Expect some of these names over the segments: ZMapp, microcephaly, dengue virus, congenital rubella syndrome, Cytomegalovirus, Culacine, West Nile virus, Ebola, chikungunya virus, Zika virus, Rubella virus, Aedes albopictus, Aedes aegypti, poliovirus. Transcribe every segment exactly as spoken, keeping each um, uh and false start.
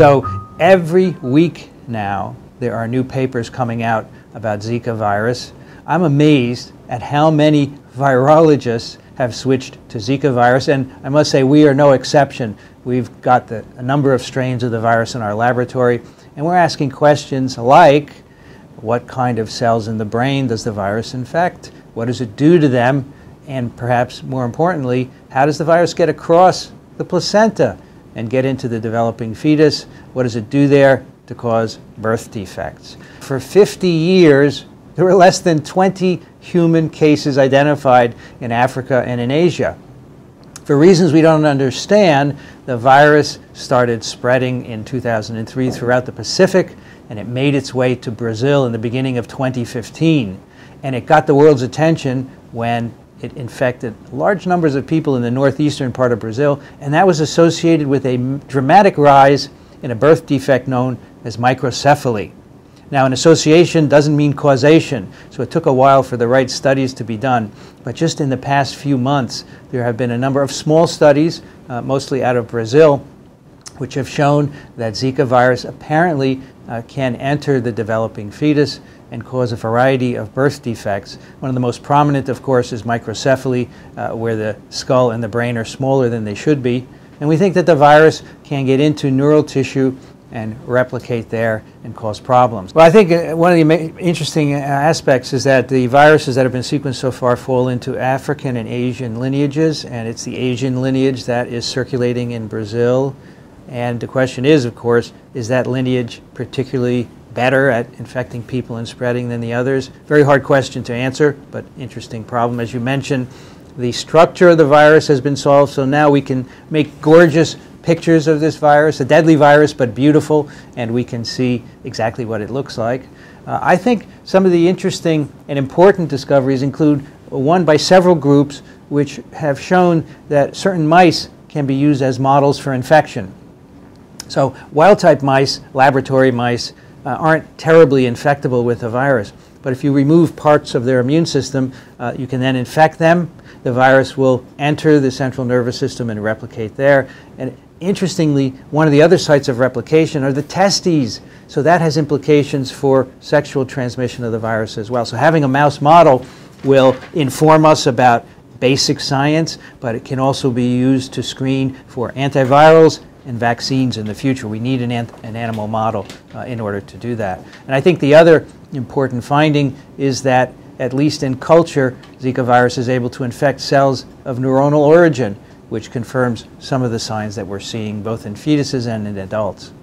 So every week now there are new papers coming out about Zika virus. I'm amazed at how many virologists have switched to Zika virus, and I must say we are no exception. We've got the, a number of strains of the virus in our laboratory, and we're asking questions like, what kind of cells in the brain does the virus infect? What does it do to them? And perhaps more importantly, how does the virus get across the placenta and get into the developing fetus? What does it do there to cause birth defects? For fifty years, there were less than twenty human cases identified in Africa and in Asia. For reasons we don't understand, the virus started spreading in two thousand three throughout the Pacific, and it made its way to Brazil in the beginning of twenty fifteen. And it got the world's attention when it infected large numbers of people in the northeastern part of Brazil, and that was associated with a dramatic rise in a birth defect known as microcephaly. Now, an association doesn't mean causation, so it took a while for the right studies to be done. But just in the past few months, there have been a number of small studies, uh, mostly out of Brazil, which have shown that Zika virus apparently uh, can enter the developing fetus and cause a variety of birth defects. One of the most prominent, of course, is microcephaly, uh, where the skull and the brain are smaller than they should be. And we think that the virus can get into neural tissue and replicate there and cause problems. Well, I think one of the interesting aspects is that the viruses that have been sequenced so far fall into African and Asian lineages, and it's the Asian lineage that is circulating in Brazil. And the question is, of course, is that lineage particularly better at infecting people and spreading than the others? Very hard question to answer, but interesting problem. As you mentioned, the structure of the virus has been solved, so now we can make gorgeous pictures of this virus, a deadly virus, but beautiful, and we can see exactly what it looks like. Uh, I think some of the interesting and important discoveries include one by several groups which have shown that certain mice can be used as models for infection. So wild-type mice, laboratory mice, uh, aren't terribly infectable with the virus. But if you remove parts of their immune system, uh, you can then infect them. The virus will enter the central nervous system and replicate there. And interestingly, one of the other sites of replication are the testes. So that has implications for sexual transmission of the virus as well. So having a mouse model will inform us about basic science, but it can also be used to screen for antivirals and vaccines in the future. We need an, an, an animal model uh, in order to do that. And I think the other important finding is that, at least in culture, Zika virus is able to infect cells of neuronal origin, which confirms some of the signs that we're seeing both in fetuses and in adults.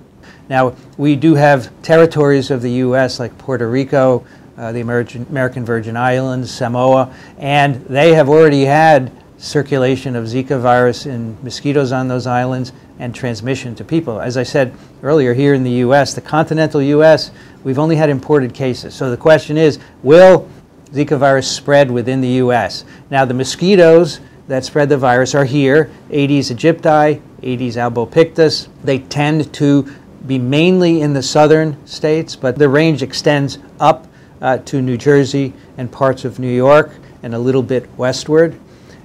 Now, we do have territories of the U S like Puerto Rico, uh, the American, American Virgin Islands, Samoa, and they have already had circulation of Zika virus in mosquitoes on those islands and transmission to people. As I said earlier, here in the U S, the continental U S, we've only had imported cases. So the question is, will Zika virus spread within the U S? Now, the mosquitoes that spread the virus are here, Aedes aegypti, Aedes albopictus. They tend to be mainly in the southern states, but the range extends up uh, to New Jersey and parts of New York and a little bit westward.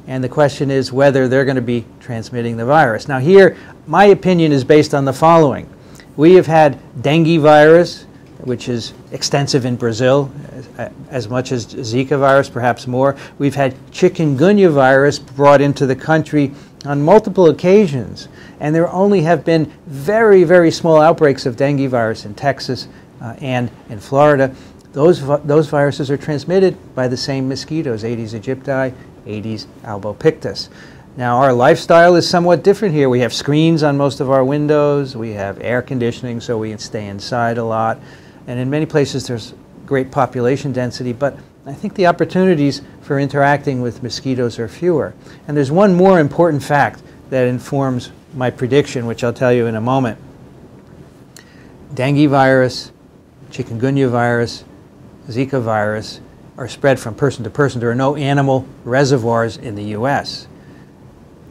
And the question is whether they're going to be transmitting the virus. Now here, my opinion is based on the following. We have had dengue virus, which is extensive in Brazil, as, as much as Zika virus, perhaps more. We've had chikungunya virus brought into the country on multiple occasions. And there only have been very, very small outbreaks of dengue virus in Texas uh, and in Florida. Those, those viruses are transmitted by the same mosquitoes, Aedes aegypti, Aedes albopictus. Now, our lifestyle is somewhat different here. We have screens on most of our windows. We have air conditioning, so we stay inside a lot. And in many places, there's great population density, but I think the opportunities for interacting with mosquitoes are fewer. And there's one more important fact that informs my prediction, which I'll tell you in a moment. Dengue virus, chikungunya virus, Zika virus are spread from person to person. There are no animal reservoirs in the U S.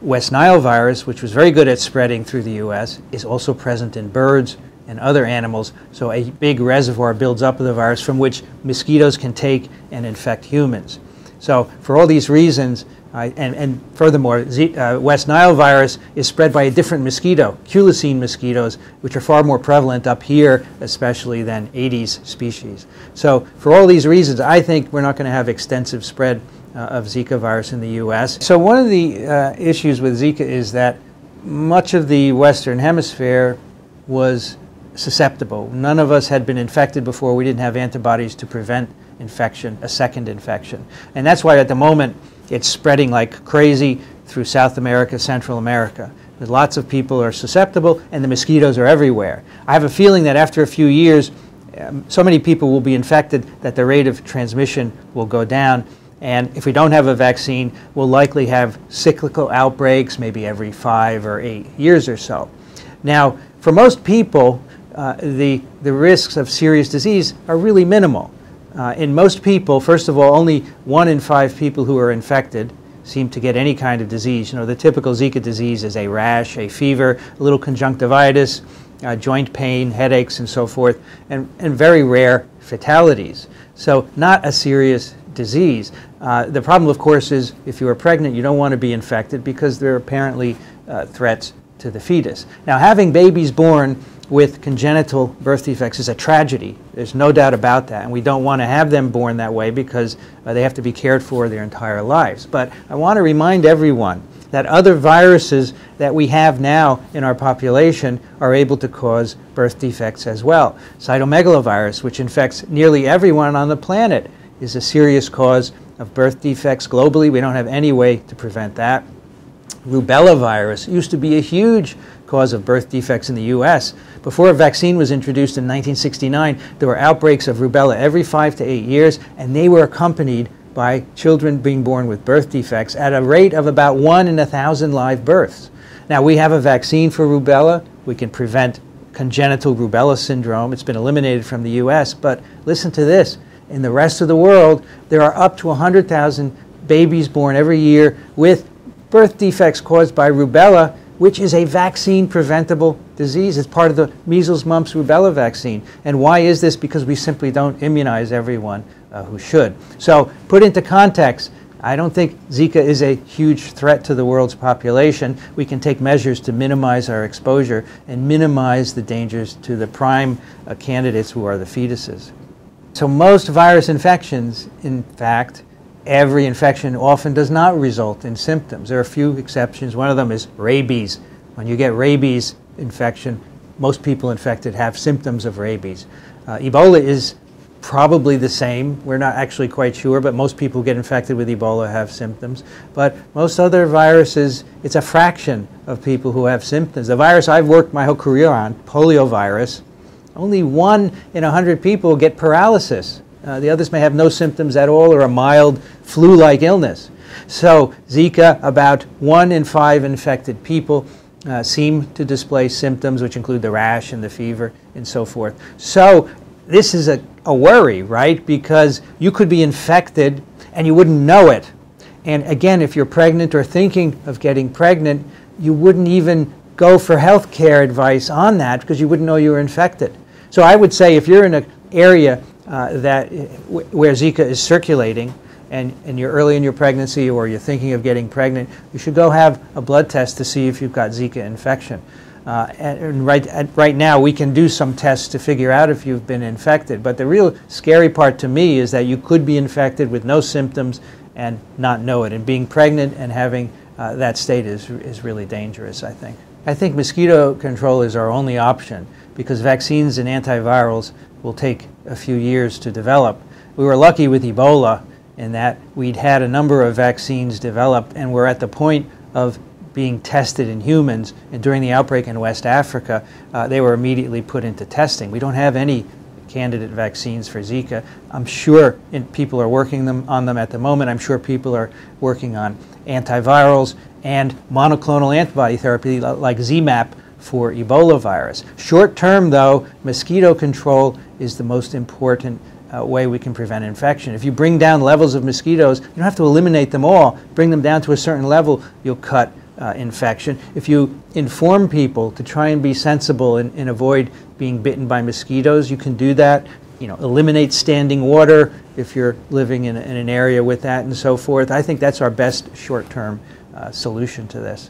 West Nile virus, which was very good at spreading through the U S, is also present in birds and other animals, so a big reservoir builds up of the virus from which mosquitoes can take and infect humans. So for all these reasons, Uh, and, and furthermore, Z, uh, West Nile virus is spread by a different mosquito, Culacine mosquitoes, which are far more prevalent up here, especially than Aedes species. So for all these reasons, I think we're not going to have extensive spread uh, of Zika virus in the U S. So one of the uh, issues with Zika is that much of the Western Hemisphere was susceptible. None of us had been infected before. We didn't have antibodies to prevent infection, a second infection. And that's why at the moment, it's spreading like crazy through South America, Central America. There's lots of people are susceptible, and the mosquitoes are everywhere. I have a feeling that after a few years, um, so many people will be infected that the rate of transmission will go down. And if we don't have a vaccine, we'll likely have cyclical outbreaks, maybe every five or eight years or so. Now, for most people, uh, the, the risks of serious disease are really minimal. Uh, in most people, first of all, only one in five people who are infected seem to get any kind of disease. You know, the typical Zika disease is a rash, a fever, a little conjunctivitis, uh, joint pain, headaches, and so forth, and, and very rare fatalities. So not a serious disease. Uh, the problem, of course, is if you are pregnant, you don't want to be infected because there are apparently uh, threats to the fetus. Now, having babies born with congenital birth defects is a tragedy. There's no doubt about that. And we don't want to have them born that way because uh, they have to be cared for their entire lives. But I want to remind everyone that other viruses that we have now in our population are able to cause birth defects as well. Cytomegalovirus, which infects nearly everyone on the planet, is a serious cause of birth defects globally. We don't have any way to prevent that. Rubella virus used to be a huge cause of birth defects in the U S. Before a vaccine was introduced in nineteen sixty-nine, there were outbreaks of rubella every five to eight years, and they were accompanied by children being born with birth defects at a rate of about one in a thousand live births. Now, we have a vaccine for rubella. We can prevent congenital rubella syndrome. It's been eliminated from the U S, but listen to this. In the rest of the world, there are up to one hundred thousand babies born every year with birth defects caused by rubella, which is a vaccine-preventable disease. It's part of the measles, mumps, rubella vaccine. And why is this? Because we simply don't immunize everyone uh, who should. So put into context, I don't think Zika is a huge threat to the world's population. We can take measures to minimize our exposure and minimize the dangers to the prime uh, candidates, who are the fetuses. So most virus infections, in fact, every infection often does not result in symptoms. There are a few exceptions. One of them is rabies. When you get rabies infection, most people infected have symptoms of rabies. Uh, Ebola is probably the same. We're not actually quite sure, but most people who get infected with Ebola have symptoms. But most other viruses, it's a fraction of people who have symptoms. The virus I've worked my whole career on, poliovirus, only one in a hundred people get paralysis. Uh, the others may have no symptoms at all or a mild flu-like illness. So Zika, about one in five infected people uh, seem to display symptoms, which include the rash and the fever and so forth. So this is a, a worry, right? Because you could be infected and you wouldn't know it. And again, if you're pregnant or thinking of getting pregnant, you wouldn't even go for health care advice on that because you wouldn't know you were infected. So I would say if you're in an area Uh, that where Zika is circulating, and, and you're early in your pregnancy or you're thinking of getting pregnant, you should go have a blood test to see if you've got Zika infection. Uh, and, and right, at, right now we can do some tests to figure out if you've been infected. But the real scary part to me is that you could be infected with no symptoms and not know it. And being pregnant and having uh, that state is, is really dangerous, I think. I think mosquito control is our only option because vaccines and antivirals will take a few years to develop. We were lucky with Ebola in that we'd had a number of vaccines developed and we're at the point of being tested in humans. And during the outbreak in West Africa, uh, they were immediately put into testing. We don't have any candidate vaccines for Zika. I'm sure in, people are working them, on them at the moment. I'm sure people are working on antivirals and monoclonal antibody therapy like ZMapp for Ebola virus. Short term, though, mosquito control is the most important uh, way we can prevent infection. If you bring down levels of mosquitoes, you don't have to eliminate them all. Bring them down to a certain level, you'll cut uh, infection. If you inform people to try and be sensible and, and avoid being bitten by mosquitoes, you can do that. you know, eliminate standing water if you're living in, in an area with that and so forth. I think that's our best short-term uh, solution to this.